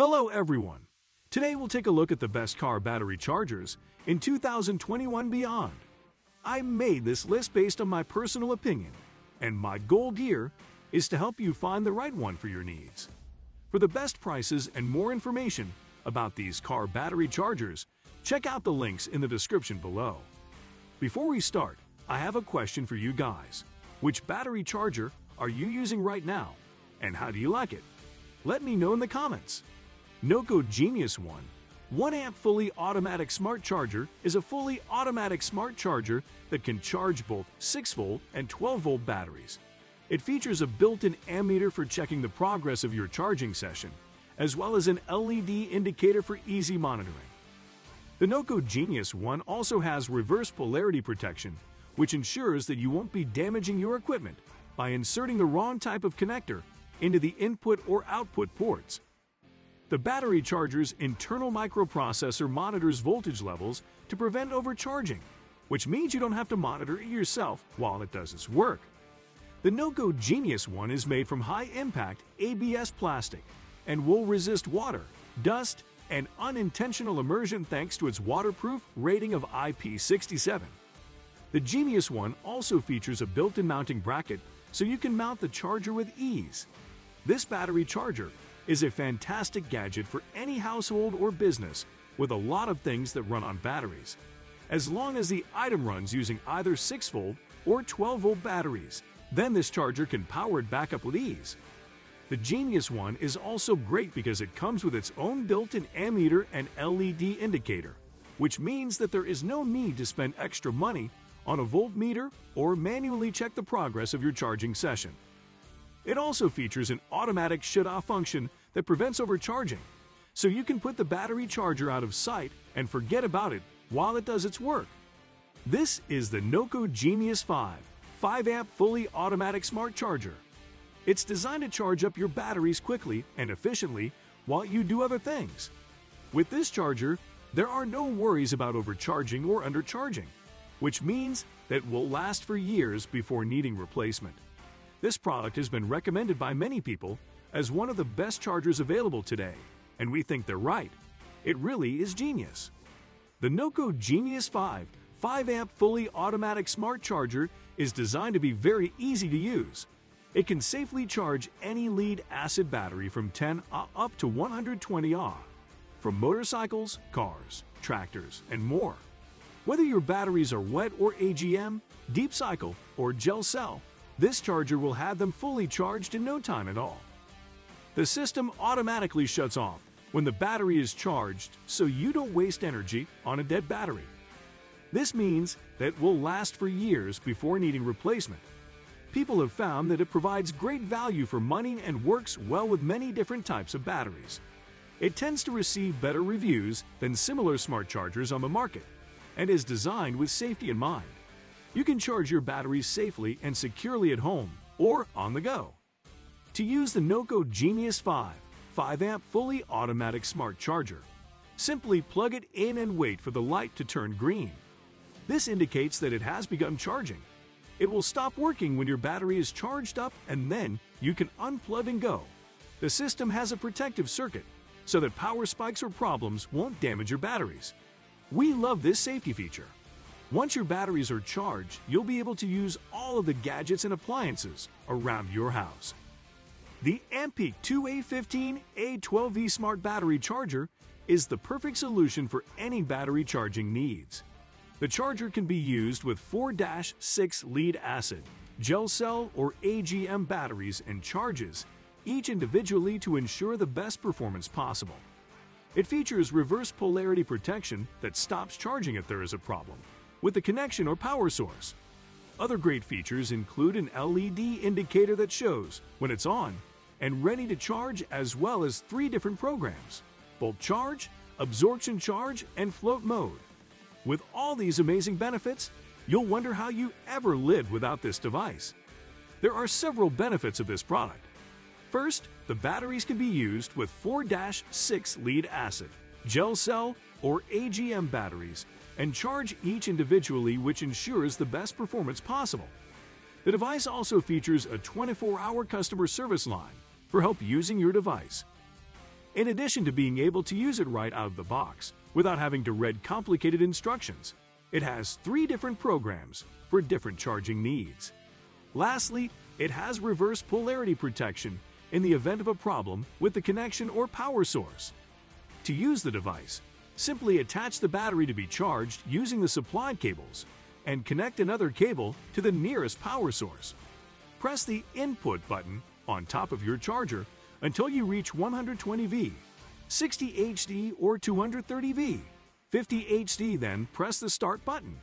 Hello everyone! Today we'll take a look at the best car battery chargers in 2021 beyond. I made this list based on my personal opinion, and my goal here is to help you find the right one for your needs. For the best prices and more information about these car battery chargers, check out the links in the description below. Before we start, I have a question for you guys. Which battery charger are you using right now, and how do you like it? Let me know in the comments. NOCO Genius 1 1-amp fully automatic smart charger is a fully automatic smart charger that can charge both 6-volt and 12-volt batteries. It features a built-in ammeter for checking the progress of your charging session, as well as an LED indicator for easy monitoring. The NOCO Genius 1 also has reverse polarity protection, which ensures that you won't be damaging your equipment by inserting the wrong type of connector into the input or output ports. The battery charger's internal microprocessor monitors voltage levels to prevent overcharging, which means you don't have to monitor it yourself while it does its work. The NOCO Genius 1 is made from high-impact ABS plastic and will resist water, dust, and unintentional immersion thanks to its waterproof rating of IP67. The Genius 1 also features a built-in mounting bracket so you can mount the charger with ease. This battery charger is a fantastic gadget for any household or business with a lot of things that run on batteries, as long as the item runs using either 6-volt or 12-volt batteries. Then this charger can power it back up with ease. The Genius 1 is also great because it comes with its own built-in ammeter and LED indicator, which means that there is no need to spend extra money on a voltmeter or manually check the progress of your charging session. It also features an automatic shut-off function that prevents overcharging, so you can put the battery charger out of sight and forget about it while it does its work. This is the NOCO Genius 5 5-amp fully automatic smart charger. It's designed to charge up your batteries quickly and efficiently while you do other things. With this charger, there are no worries about overcharging or undercharging, which means that it will last for years before needing replacement. This product has been recommended by many people as one of the best chargers available today, and we think they're right. It really is genius. The NOCO Genius 5 5-amp fully automatic smart charger is designed to be very easy to use. It can safely charge any lead-acid battery from 10 Ah up to 120 Ah, from motorcycles, cars, tractors, and more. Whether your batteries are wet or AGM, deep cycle, or gel cell, this charger will have them fully charged in no time at all. The system automatically shuts off when the battery is charged so you don't waste energy on a dead battery. This means that it will last for years before needing replacement. People have found that it provides great value for money and works well with many different types of batteries. It tends to receive better reviews than similar smart chargers on the market, and is designed with safety in mind. You can charge your batteries safely and securely at home or on the go. To use the NOCO Genius 5 5-amp fully automatic smart charger, simply plug it in and wait for the light to turn green. This indicates that it has begun charging. It will stop working when your battery is charged up, and then you can unplug and go. The system has a protective circuit so that power spikes or problems won't damage your batteries. We love this safety feature. Once your batteries are charged, you'll be able to use all of the gadgets and appliances around your house. The Ampeak 2A15A12V Smart Battery Charger is the perfect solution for any battery charging needs. The charger can be used with 4-6 lead-acid, gel cell, or AGM batteries and charges, each individually to ensure the best performance possible. It features reverse polarity protection that stops charging if there is a problem with the connection or power source. Other great features include an LED indicator that shows when it's on and ready to charge, as well as 3 different programs: Bulk Charge, Absorption Charge, and Float Mode. With all these amazing benefits, you'll wonder how you ever lived without this device. There are several benefits of this product. First, the batteries can be used with 4-6 lead-acid, gel cell, or AGM batteries and charge each individually, which ensures the best performance possible. The device also features a 24-hour customer service line for help using your device. in addition to being able to use it right out of the box without having to read complicated instructions. It has 3 different programs for different charging needs. Lastly, it has reverse polarity protection in the event of a problem with the connection or power source. To use the device, simply attach the battery to be charged using the supplied cables and connect another cable to the nearest power source. Press the input button on top of your charger until you reach 120V, 60HD or 230V, 50HD, then press the start button.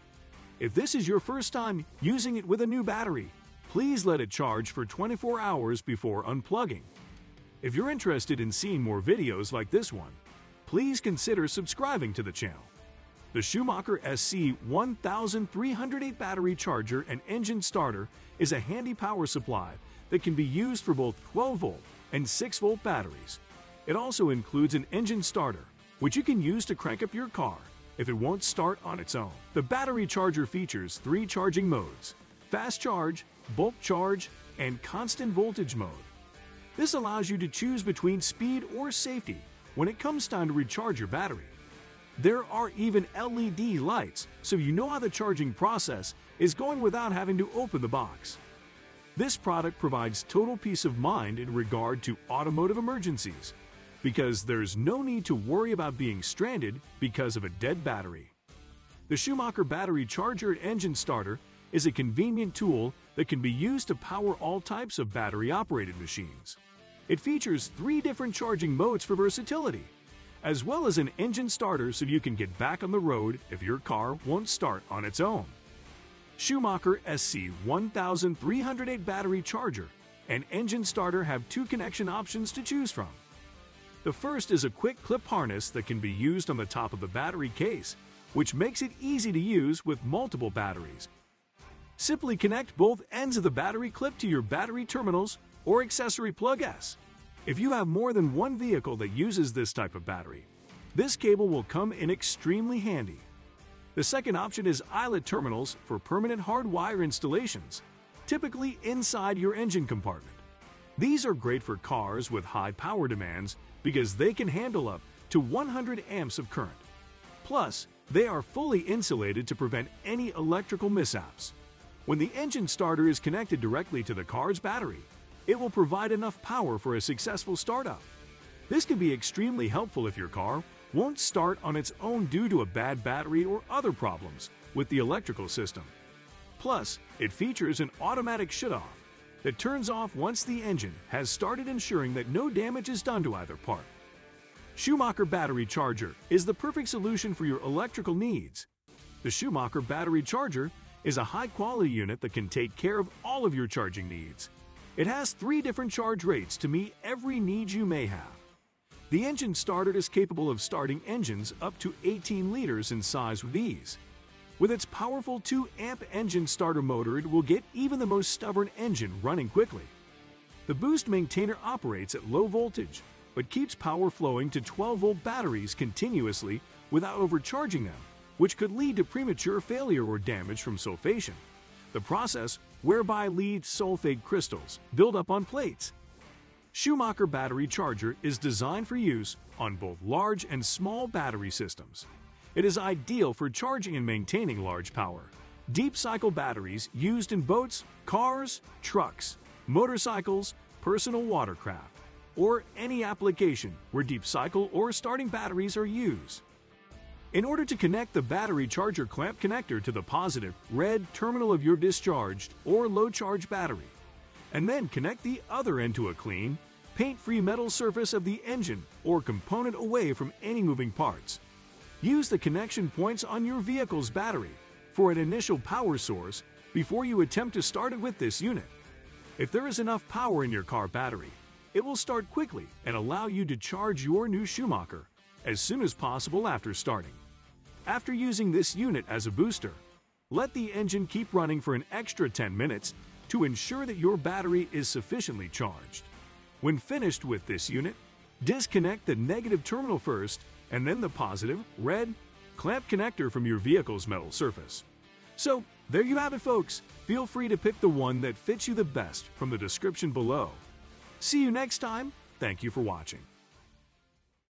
If this is your first time using it with a new battery, please let it charge for 24 hours before unplugging. If you're interested in seeing more videos like this one, please consider subscribing to the channel. The Schumacher SC 1308 battery charger and engine starter is a handy power supply that can be used for both 12-volt and 6-volt batteries. It also includes an engine starter, which you can use to crank up your car if it won't start on its own. The battery charger features 3 charging modes: fast charge, bulk charge, and constant voltage mode. This allows you to choose between speed or safety when it comes time to recharge your battery. There are even LED lights, so you know how the charging process is going without having to open the box. This product provides total peace of mind in regard to automotive emergencies, because there's no need to worry about being stranded because of a dead battery. The Schumacher battery charger and engine starter is a convenient tool that can be used to power all types of battery-operated machines. It features 3 different charging modes for versatility, as well as an engine starter so you can get back on the road if your car won't start on its own. Schumacher SC 1308 battery charger and engine starter have 2 connection options to choose from. The first is a quick clip harness that can be used on the top of the battery case, which makes it easy to use with multiple batteries. Simply connect both ends of the battery clip to your battery terminals or accessory plug S. If you have more than one vehicle that uses this type of battery, this cable will come in extremely handy. The second option is eyelet terminals for permanent hardwire installations, typically inside your engine compartment. These are great for cars with high power demands because they can handle up to 100 amps of current. Plus, they are fully insulated to prevent any electrical mishaps. When the engine starter is connected directly to the car's battery, it will provide enough power for a successful startup. This can be extremely helpful if your car won't start on its own due to a bad battery or other problems with the electrical system. Plus, it features an automatic shutoff that turns off once the engine has started, ensuring that no damage is done to either part. Schumacher battery charger is the perfect solution for your electrical needs. The Schumacher battery charger is a high-quality unit that can take care of all of your charging needs. It has 3 different charge rates to meet every need you may have. The engine starter is capable of starting engines up to 18 liters in size with ease. With its powerful 2-amp engine starter motor, it will get even the most stubborn engine running quickly. The boost maintainer operates at low voltage, but keeps power flowing to 12-volt batteries continuously without overcharging them, which could lead to premature failure or damage from sulfation, the process whereby lead sulfate crystals build up on plates. Schumacher battery charger is designed for use on both large and small battery systems. It is ideal for charging and maintaining large power, deep cycle batteries used in boats, cars, trucks, motorcycles, personal watercraft, or any application where deep cycle or starting batteries are used. In order to connect the battery charger clamp connector to the positive red terminal of your discharged or low charge battery, and then connect the other end to a clean, paint-free metal surface of the engine or component away from any moving parts. Use the connection points on your vehicle's battery for an initial power source before you attempt to start it with this unit. If there is enough power in your car battery, it will start quickly and allow you to charge your new Schumacher as soon as possible after starting. After using this unit as a booster, let the engine keep running for an extra 10 minutes to ensure that your battery is sufficiently charged. When finished with this unit, disconnect the negative terminal first and then the positive red clamp connector from your vehicle's metal surface. So there you have it, folks. Feel free to pick the one that fits you the best from the description below. See you next time. Thank you for watching.